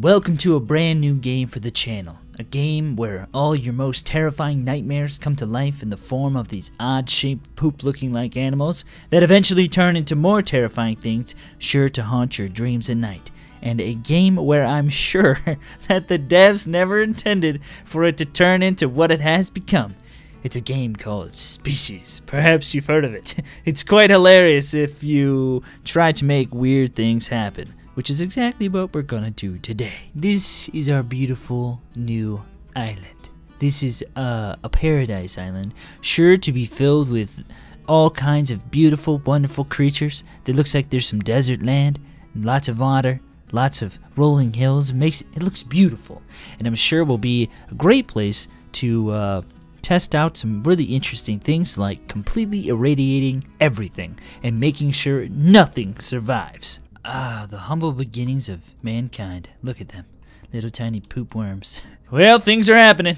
Welcome to a brand new game for the channel, a game where all your most terrifying nightmares come to life in the form of these odd-shaped, poop-looking like animals that eventually turn into more terrifying things sure to haunt your dreams at night, and a game where I'm sure that the devs never intended for it to turn into what it has become. It's a game called Species. Perhaps you've heard of it. It's quite hilarious if you try to make weird things happen, which is exactly what we're gonna do today. This is our beautiful new island. This is a paradise island, sure to be filled with all kinds of beautiful, wonderful creatures. That looks like there's some desert land, and lots of water, lots of rolling hills. It looks beautiful, and I'm sure will be a great place to test out some really interesting things like completely irradiating everything and making sure nothing survives. Ah, the humble beginnings of mankind. Look at them. Little tiny poop worms. Well, things are happening.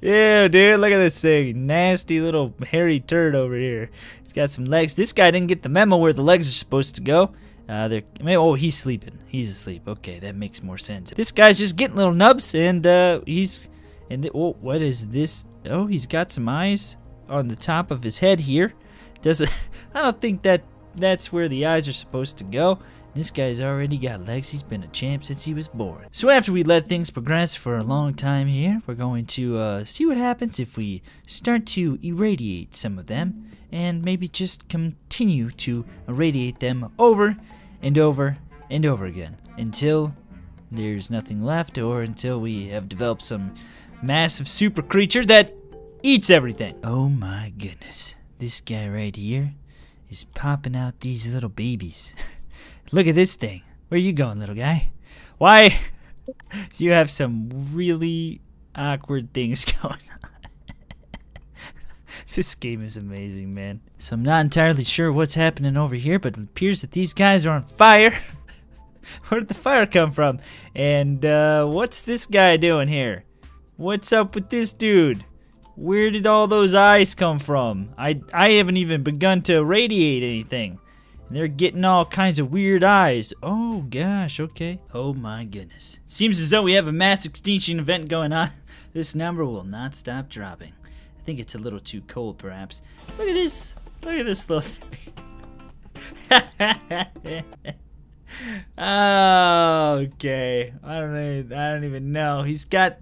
Ew, dude, look at this thing. Nasty little hairy turd over here. He's got some legs. This guy didn't get the memo where the legs are supposed to go. Oh, he's sleeping. He's asleep. Okay, that makes more sense. This guy's just getting little nubs, and oh, what is this? Oh, he's got some eyes on the top of his head here. I don't think that's where the eyes are supposed to go. This guy's already got legs. He's been a champ since he was born. So after we let things progress for a long time here, we're going to see what happens if we start to irradiate some of them and maybe just continue to irradiate them over and over and over again until there's nothing left or until we have developed some massive super creature that eats everything. Oh my goodness. This guy right here is popping out these little babies. Look at this thing. Where are you going, little guy? Why? You have some really awkward things going on. This game is amazing, man. So I'm not entirely sure what's happening over here, but it appears that these guys are on fire. Where did the fire come from? And what's this guy doing here? What's up with this dude? Where did all those eyes come from? I haven't even begun to irradiate anything. And they're getting all kinds of weird eyes. Oh gosh, okay. Oh my goodness. Seems as though we have a mass extinction event going on. This number will not stop dropping. I think it's a little too cold perhaps. Look at this. Look at this little thing. Oh, okay. I don't even know. He's got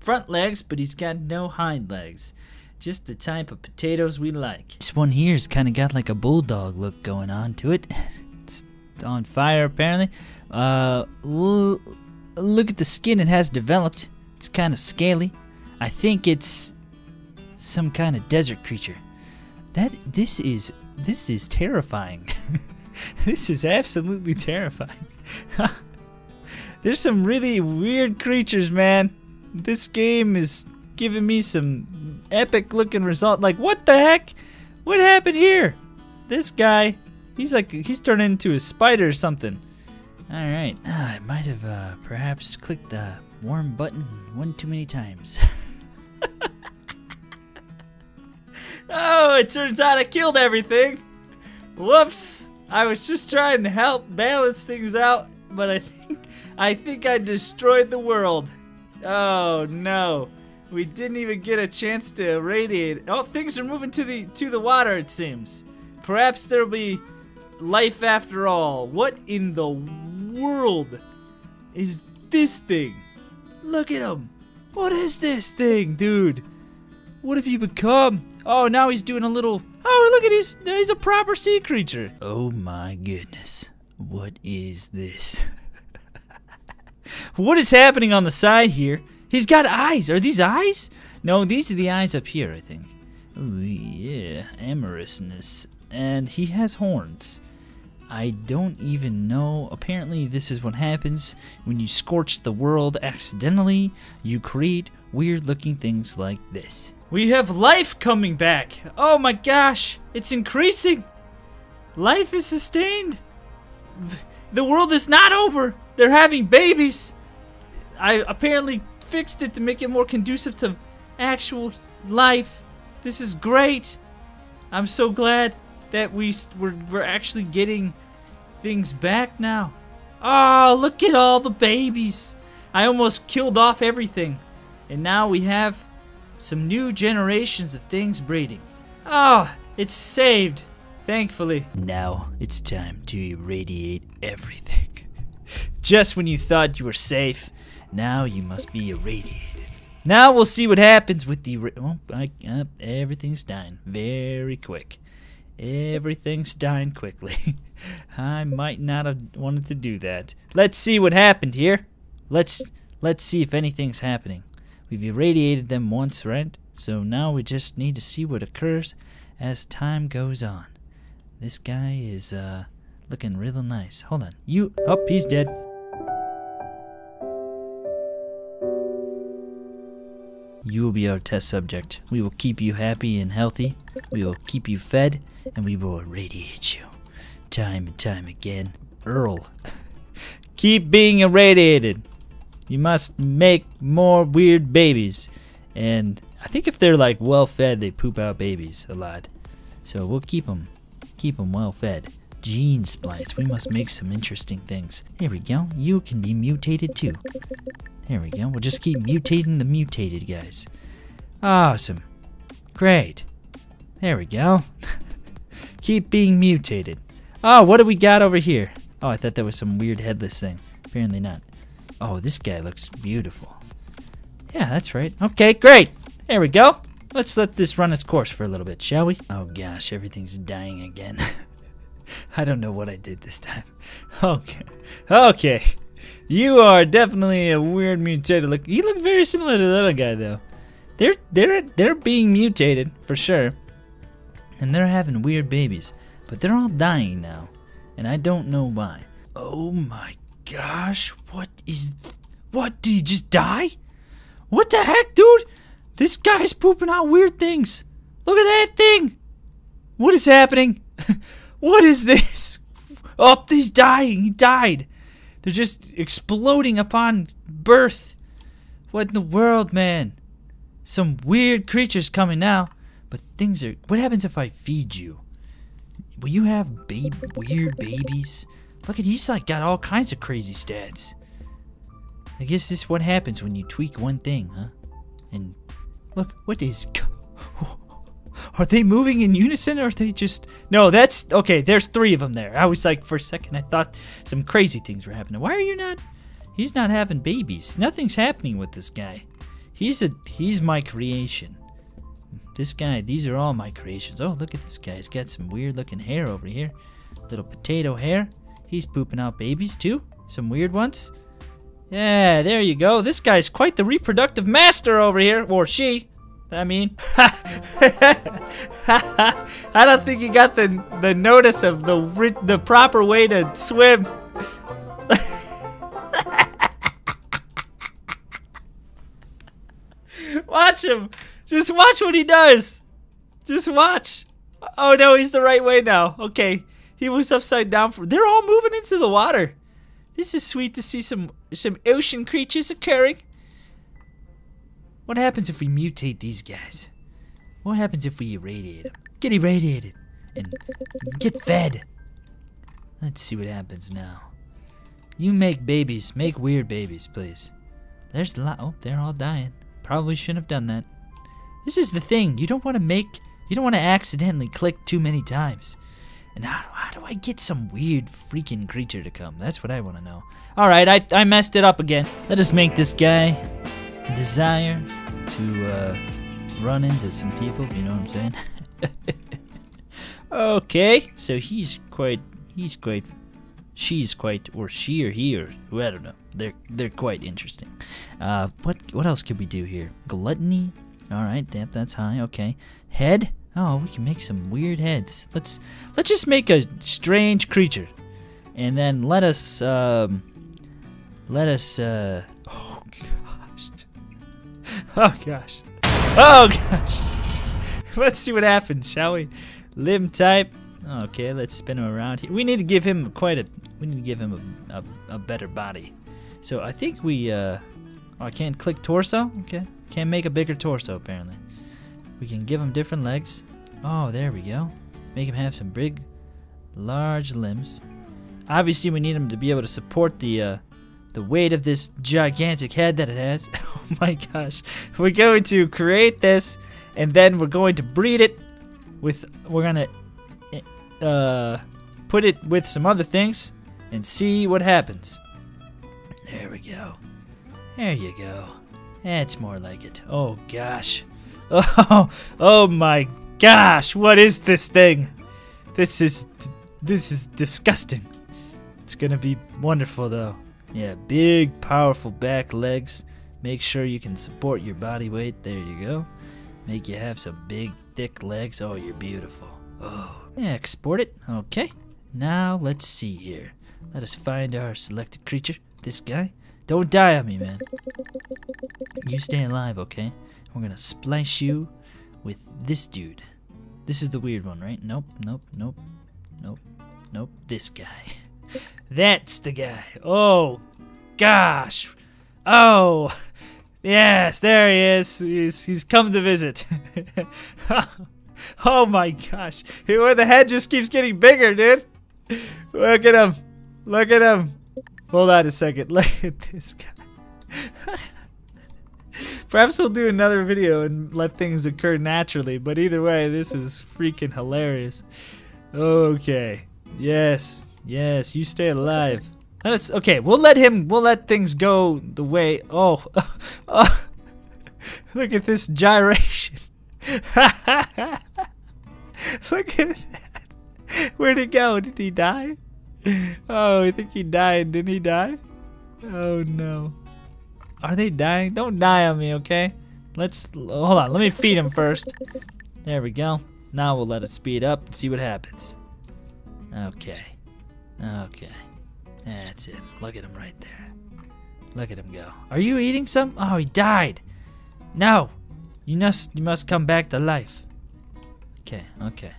front legs, but he's got no hind legs. Just the type of potatoes we like. This one here's kind of got like a bulldog look going on to it. It's on fire apparently. Look at the skin it has developed. It's kind of scaly. I think it's some kind of desert creature. This is terrifying. This is absolutely terrifying. There's some really weird creatures, man. This game is giving me some epic looking result. Like, what the heck? What happened here? This guy, he's turned into a spider or something. Alright, I might have perhaps clicked the warm button one too many times. Oh, it turns out I killed everything. Whoops. I was just trying to help balance things out, but I think I destroyed the world. Oh no, we didn't even get a chance to irradiate. Oh, things are moving to the water, it seems. Perhaps there'll be life after all. What in the world is this thing? Look at him. What is this thing, dude? What have you become? Oh, now he's doing a little. Oh, look at he's a proper sea creature. Oh my goodness. What is this? What is happening on the side here? He's got eyes. Are these eyes? No, these are the eyes up here, I think. Ooh, yeah, amorousness. And he has horns. I don't even know. Apparently, this is what happens when you scorch the world accidentally. You create weird-looking things like this. We have life coming back. Oh my gosh, it's increasing. Life is sustained. The world is not over. They're having babies. I apparently fixed it to make it more conducive to actual life. This is great. I'm so glad that we're actually getting things back now. Oh, look at all the babies. I almost killed off everything. And now we have some new generations of things breeding. Oh, it's saved, thankfully. Now it's time to irradiate everything. Just when you thought you were safe, now you must be irradiated. Now we'll see what happens with the... Oh, everything's dying very quick. Everything's dying quickly. I might not have wanted to do that. Let's see what happened here. Let's see if anything's happening. We've irradiated them once, right? So now we just need to see what occurs as time goes on. This guy is looking real nice. Hold on. You... Oh, he's dead. You will be our test subject. We will keep you happy and healthy. We will keep you fed, and we will irradiate you. Time and time again. Earl. Keep being irradiated. You must make more weird babies. And I think if they're like well fed, they poop out babies a lot. So we'll keep them. Keep them well fed. Gene splice. We must make some interesting things. Here we go. You can be mutated too. There we go. We'll just keep mutating the mutated guys. Awesome. Great. There we go. Keep being mutated. Oh, what do we got over here? Oh, I thought that was some weird headless thing. Apparently not. Oh, this guy looks beautiful. Yeah, that's right. Okay, great. There we go. Let's let this run its course for a little bit, shall we? Oh gosh, everything's dying again. I don't know what I did this time. Okay. Okay. You are definitely a weird mutated look. You look very similar to the other guy though. They're being mutated for sure. And they're having weird babies. But they're all dying now. And I don't know why. Oh my gosh, what did he just die? What the heck, dude? This guy's pooping out weird things. Look at that thing. What is happening? What is this? Oh, he's dying. He died. They're just exploding upon birth. What in the world, man? Some weird creatures coming now. But things are... What happens if I feed you? Will you have weird babies? Look at, he's like got all kinds of crazy stats. I guess this is what happens when you tweak one thing, huh? And look, what is... Are they moving in unison or are they just... No, that's... Okay, there's three of them there. I was like, for a second, I thought some crazy things were happening. Why are you not... He's not having babies. Nothing's happening with this guy. He's my creation. This guy... These are all my creations. Oh, look at this guy. He's got some weird looking hair over here. Little potato hair. He's pooping out babies too. Some weird ones. Yeah, there you go. This guy's quite the reproductive master over here. Or she. I mean, I don't think he got the notice of the proper way to swim. Watch him. Just watch what he does. Just watch. Oh no, he's the right way now. Okay, he was upside down. They're all moving into the water. This is sweet to see some ocean creatures occurring. What happens if we mutate these guys? What happens if we irradiate them? Get irradiated and get fed. Let's see what happens now. You make babies. Make weird babies, please. There's a lot. Oh, they're all dying. Probably shouldn't have done that. This is the thing. You don't want to make... You don't want to accidentally click too many times. And how do I get some weird freaking creature to come? That's what I want to know. Alright, I messed it up again. Let us make this guy... desire to run into some people, if you know what I'm saying. Okay, so she or he or I don't know. They're quite interesting. What else could we do here? Gluttony. All right, that's high. Okay, head. Oh, we can make some weird heads. Let's just make a strange creature, and then let us. Oh God. Oh gosh. Oh gosh. Let's see what happens, shall we? Limb type. Okay, let's spin him around here. We need to give him a better body. So I think we I can't click torso? Okay. Can't make a bigger torso apparently. We can give him different legs. Oh, there we go. Make him have some big large limbs. Obviously, we need them to be able to support the weight of this gigantic head that it has. Oh my gosh. We're going to create this, and then we're going to breed it with, we're gonna put it with some other things and see what happens. There we go. There you go. That's more like it. Oh gosh. Oh my gosh. What is this thing? This is disgusting. It's gonna be wonderful though. Yeah, big, powerful back legs. Make sure you can support your body weight. There you go. Make you have some big, thick legs. Oh, you're beautiful. Oh, yeah, export it. Okay. Now, let's see here. Let us find our selected creature. This guy. Don't die on me, man. You stay alive, okay? We're gonna splash you with this dude. This is the weird one, right? Nope, nope, nope, nope, nope. This guy. That's the guy. Oh, gosh. Oh, yes, there he is. He's come to visit. Oh, my gosh. Where the head just keeps getting bigger, dude. Look at him. Look at him. Hold on a second. Look at this guy. Perhaps we'll do another video and let things occur naturally, but either way, this is freaking hilarious. Okay. Yes. Yes, you stay alive. Let's, okay, we'll let things go the way, oh, oh. Look at this gyration. Look at that. Where'd he go? Did he die? Oh, I think he died. Didn't he die? Oh no. Are they dying? Don't die on me, okay? Let's, hold on, let me feed him first. There we go. Now we'll let it speed up and see what happens. Okay. Okay, that's it. Look at him right there. Look at him go. Are you eating some? Oh, he died. No, you must come back to life. Okay, okay.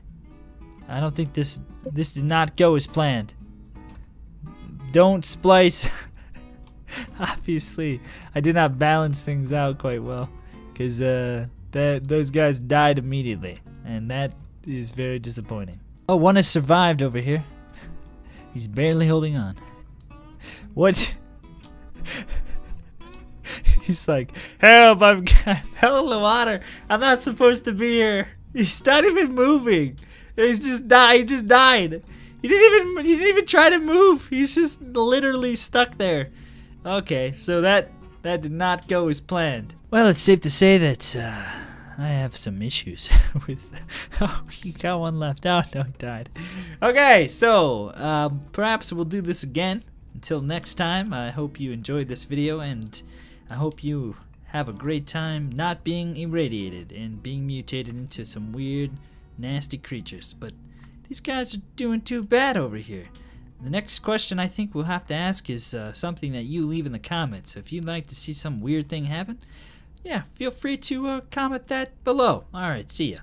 I don't think this did not go as planned. Don't splice. Obviously, I did not balance things out quite well, because those guys died immediately, and that is very disappointing. Oh, one has survived over here. He's barely holding on. What? He's like, help, I fell in the water. I'm not supposed to be here. He's not even moving. He just died. He didn't even try to move. He's just literally stuck there. Okay, so that did not go as planned. Well, it's safe to say that I have some issues with. Oh, you got one left. Oh, no, it died. Okay, so perhaps we'll do this again. Until next time, I hope you enjoyed this video, and I hope you have a great time not being irradiated and being mutated into some weird, nasty creatures. But these guys are doing too bad over here. The next question I think we'll have to ask is something that you leave in the comments. So if you'd like to see some weird thing happen, yeah, feel free to comment that below. Alright, see ya.